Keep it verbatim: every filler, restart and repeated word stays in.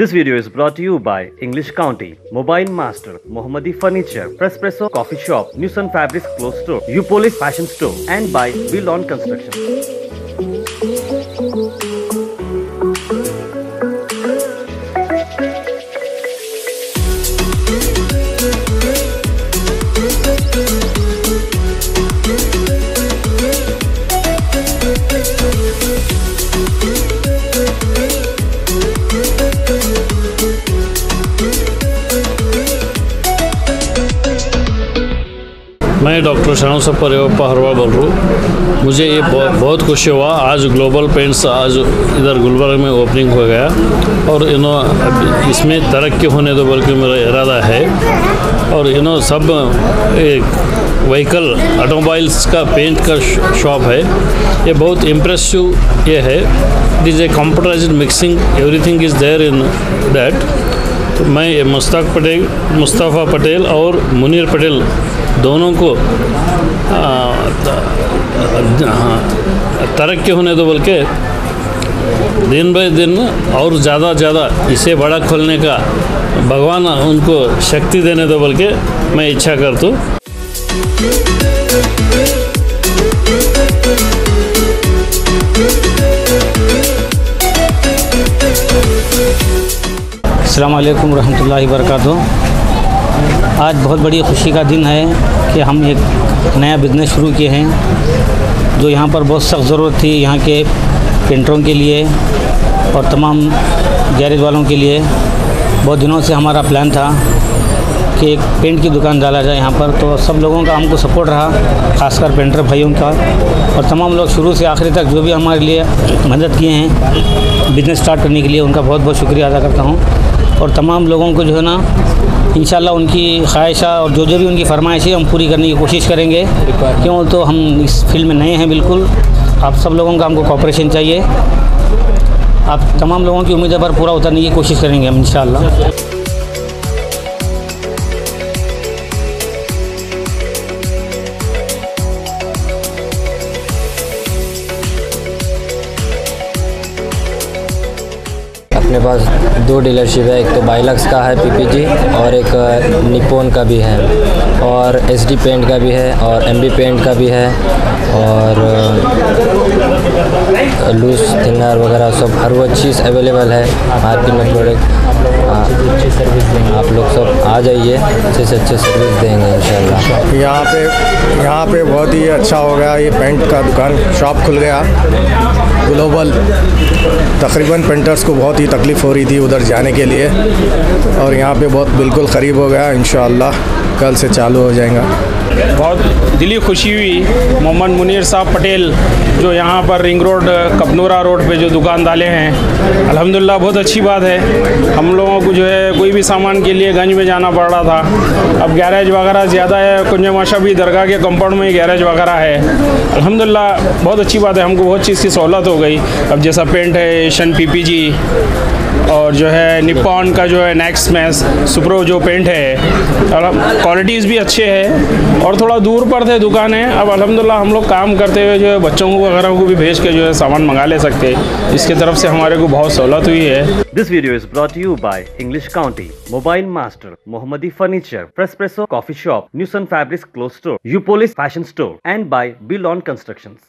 This video is brought to you by English County, Mobile Master, Mohammadi Furniture, Presspresso Coffee Shop, Newson Fabrics Cloth Store, Upolis Fashion Store, and by Build-On Construction. मैं doctor शानूसब हरवाल बोल रहा हूँ। मुझे ये बहुत, बहुत खुशी हुआ आज ग्लोबल पेंट्स आज इधर गुलबर्ग में ओपनिंग हो गया और यू नो इसमें तरक्की होने दो बल्कि मेरा इरादा है। और यू नो सब एक व्हीकल ऑटोमोबाइल्स का पेंट का शॉप है। ये बहुत इम्प्रेसिव ये है। It is a computerised mixing, everything is there in that. तो मैं मुश्ताक पटेल, मुस्तफ़ा पटेल और मुनीर पटेल दोनों को तरक्की होने दो बल्कि दिन बाई दिन और ज़्यादा ज़्यादा इसे बड़ा खोलने का भगवान उनको शक्ति देने दो बल्कि मैं इच्छा करता हूँ। अस्सलाम वालेकुम रहमतुल्लाहि वबरकातुहू। आज बहुत बड़ी खुशी का दिन है कि हम एक नया बिज़नेस शुरू किए हैं जो यहाँ पर बहुत सख्त ज़रूरत थी यहाँ के पेंटरों के लिए और तमाम गैरेज वालों के लिए। बहुत दिनों से हमारा प्लान था कि एक पेंट की दुकान डाला जाए यहाँ पर, तो सब लोगों का हमको सपोर्ट रहा, खासकर पेंटर भाइयों का। और तमाम लोग शुरू से आखिरी तक जो भी हमारे लिए मदद किए हैं बिज़नेस स्टार्ट करने के लिए, उनका बहुत बहुत शुक्रिया अदा करता हूँ। और तमाम लोगों को जो है ना इंशाल्लाह उनकी ख्वाहिशा और जो जो भी उनकी फरमाइश है हम पूरी करने की कोशिश करेंगे, क्यों तो हम इस फील्ड में नए हैं बिल्कुल। आप सब लोगों का हमको कोऑपरेशन चाहिए। आप तमाम लोगों की उम्मीदें पर पूरा उतरने की कोशिश करेंगे हम इंशाल्लाह। मेरे पास दो डीलरशिप है, एक तो बाइलेक्स का है पीपीजी और एक निप्पॉन का भी है और एसडी पेंट का भी है और एमबी पेंट का भी है और लूज थिनर वगैरह सब हर वो चीज़ अवेलेबल है मार्केट में। प्रोडक्ट आप लोग सब आ जाइए, अच्छे से अच्छे सर्विस देंगे इंशाल्लाह। यहाँ पे यहाँ पे बहुत ही अच्छा हो गया, ये पेंट का दुकान शॉप खुल गया ग्लोबल। तकरीबन पेंटर्स को बहुत ही तकलीफ़ हो रही थी उधर जाने के लिए और यहाँ पे बहुत बिल्कुल ख़रीब हो गया। इंशाल्लाह कल से चालू हो जाएगा। बहुत दिली खुशी हुई मोहम्मद मुनीर साहब पटेल जो यहाँ पर रिंग रोड कपनूरा रोड पे जो दुकान डाले हैं, अल्हम्दुलिल्लाह बहुत अच्छी बात है। हम लोगों को जो है कोई भी सामान के लिए गंज में जाना पड़ रहा था, अब गैरेज वगैरह ज़्यादा है। कुंज माशा भी दरगाह के कंपाउंड में ही गैरेज वगैरह है, अल्हम्दुलिल्लाह बहुत अच्छी बात है। हमको बहुत चीज़ की सहूलत हो गई। अब जैसा पेंट है एशियन पीपीजी और जो है निप्पॉन का जो है नेक्स मैक्स सुप्रो जो पेंट है, क्वालिटीज़ भी अच्छे हैं। और थोड़ा दूर पर थे दुकानें, अब अल्हम्दुलिल्लाह हम लोग काम करते हुए जो है बच्चों को वगैरह को भी भेज के जो है सामान मंगा ले सकते हैं। इसके तरफ से हमारे को बहुत सहूलत हुई है। This video is brought you by English county, mobile master, Mohammadi furniture, प्रेसप्रेसो coffee shop, Newson fabrics cloth store, यूपोलिस fashion store and by build on construction.